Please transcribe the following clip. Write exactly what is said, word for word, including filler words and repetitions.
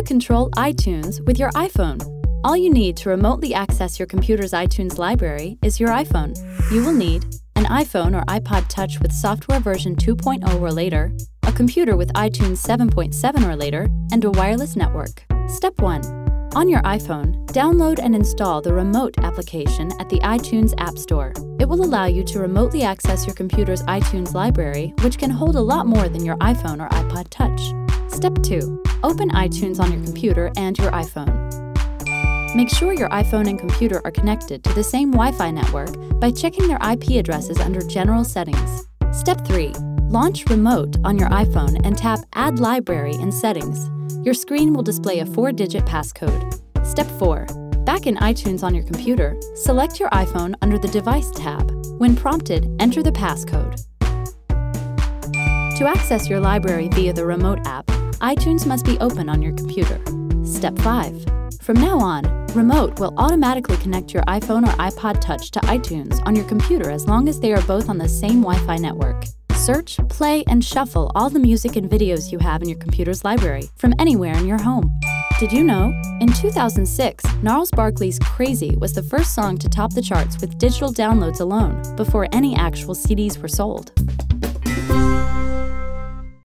to control iTunes with your iPhone. All you need to remotely access your computer's iTunes library is your iPhone. You will need an iPhone or iPod Touch with software version two point oh or later, a computer with iTunes seven point seven or later, and a wireless network. Step one. On your iPhone, download and install the Remote application at the iTunes App Store. It will allow you to remotely access your computer's iTunes library, which can hold a lot more than your iPhone or iPod Touch. Step two. Open iTunes on your computer and your iPhone. Make sure your iPhone and computer are connected to the same Wi-Fi network by checking their I P addresses under General Settings. Step three. Launch Remote on your iPhone and tap Add Library in Settings. Your screen will display a four-digit passcode. Step four. Back in iTunes on your computer, select your iPhone under the Device tab. When prompted, enter the passcode. To access your library via the Remote app, iTunes must be open on your computer. Step five. From now on, Remote will automatically connect your iPhone or iPod Touch to iTunes on your computer as long as they are both on the same Wi-Fi network. Search, play, and shuffle all the music and videos you have in your computer's library from anywhere in your home. Did you know? In two thousand six, Gnarls Barkley's Crazy was the first song to top the charts with digital downloads alone, before any actual C Ds were sold.